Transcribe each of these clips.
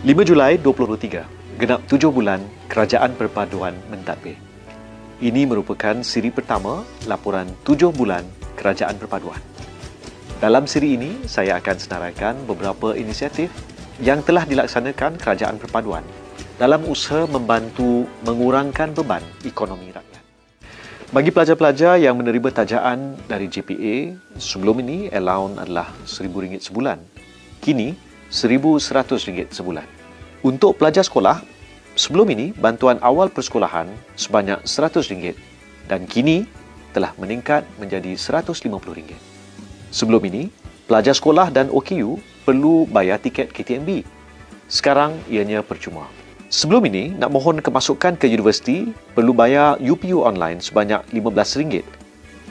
5 Julai 2023, genap 7 bulan Kerajaan Perpaduan mentadbir. Ini merupakan siri pertama laporan 7 bulan Kerajaan Perpaduan. Dalam siri ini, saya akan senaraikan beberapa inisiatif yang telah dilaksanakan Kerajaan Perpaduan dalam usaha membantu mengurangkan beban ekonomi rakyat. Bagi pelajar-pelajar yang menerima tajaan dari JPA, sebelum ini allowance adalah RM1,000 sebulan. Kini, RM1,100 sebulan. Untuk pelajar sekolah, sebelum ini bantuan awal persekolahan sebanyak RM100 dan kini telah meningkat menjadi RM150. Sebelum ini, pelajar sekolah dan OKU perlu bayar tiket KTMB. Sekarang ianya percuma. Sebelum ini, nak mohon kemasukan ke universiti perlu bayar UPU online sebanyak RM15.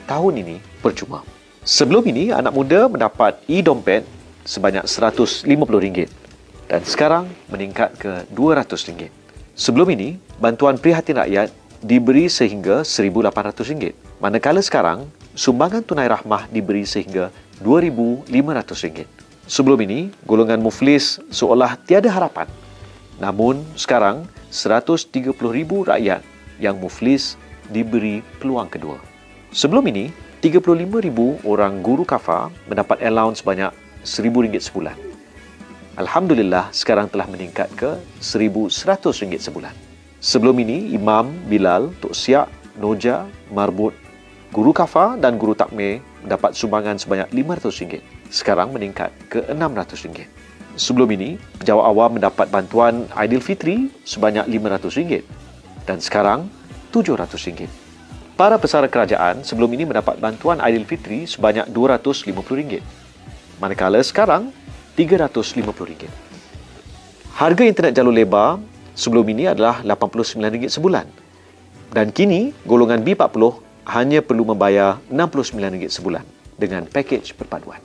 Tahun ini percuma. Sebelum ini, anak muda mendapat e-dompet sebanyak RM150 dan sekarang meningkat ke RM200. Sebelum ini, bantuan prihatin rakyat diberi sehingga RM1,800, manakala sekarang sumbangan tunai rahmah diberi sehingga RM2,500. Sebelum ini, golongan muflis seolah tiada harapan. Namun sekarang 130,000 rakyat yang muflis diberi peluang kedua. Sebelum ini, 35,000 orang guru KAFA mendapat allowance sebanyak RM1,000 sebulan. Alhamdulillah, sekarang telah meningkat ke RM1,100 sebulan. Sebelum ini, Imam, Bilal, Tok Siak, Noja, Marbut, guru KAFA dan guru takmir mendapat sumbangan sebanyak RM500. Sekarang meningkat ke RM600. Sebelum ini, pejawat awam mendapat bantuan Aidilfitri sebanyak RM500 dan sekarang RM700. Para pesara kerajaan sebelum ini mendapat bantuan Aidilfitri sebanyak RM250. Manakala sekarang RM350. Harga internet jalur lebar sebelum ini adalah RM89 sebulan dan kini golongan B40 hanya perlu membayar RM69 sebulan dengan pakej perpaduan.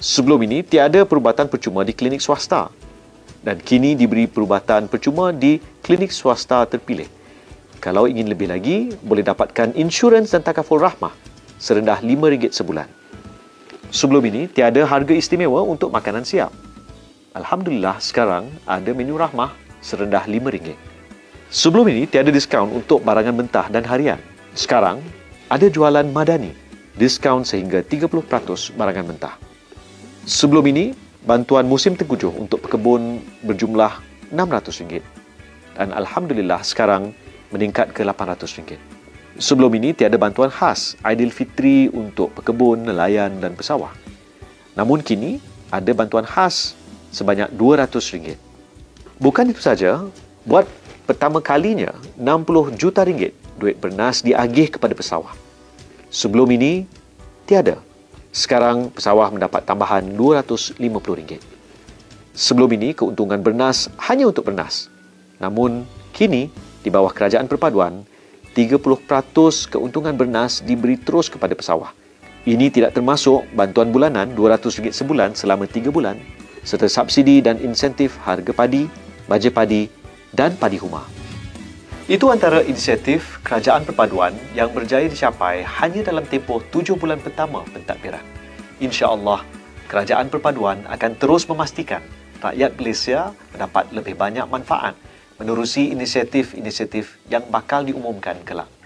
Sebelum ini tiada perubatan percuma di klinik swasta dan kini diberi perubatan percuma di klinik swasta terpilih. Kalau ingin lebih lagi, boleh dapatkan insurans dan takaful rahmah serendah RM5 sebulan. Sebelum ini, tiada harga istimewa untuk makanan siap. Alhamdulillah, sekarang ada menu rahmah serendah RM5. Sebelum ini, tiada diskaun untuk barangan mentah dan harian. Sekarang, ada jualan madani, diskaun sehingga 30% barangan mentah. Sebelum ini, bantuan musim tengkujuh untuk pekebun berjumlah RM600. Dan Alhamdulillah, sekarang meningkat ke RM800. Sebelum ini, tiada bantuan khas Aidilfitri untuk pekebun, nelayan dan pesawah. Namun kini, ada bantuan khas sebanyak RM200. Bukan itu saja, buat pertama kalinya, 60 juta ringgit duit bernas diagih kepada pesawah. Sebelum ini, tiada. Sekarang, pesawah mendapat tambahan RM250. Sebelum ini, keuntungan bernas hanya untuk bernas. Namun, kini, di bawah Kerajaan Perpaduan, 30% keuntungan bernas diberi terus kepada pesawah. Ini tidak termasuk bantuan bulanan RM200 sebulan selama 3 bulan, serta subsidi dan insentif harga padi, baja padi dan padi huma. Itu antara inisiatif Kerajaan Perpaduan yang berjaya dicapai hanya dalam tempoh 7 bulan pertama pentadbiran. InsyaAllah, Kerajaan Perpaduan akan terus memastikan rakyat Malaysia mendapat lebih banyak manfaat menerusi inisiatif-inisiatif yang bakal diumumkan kelak.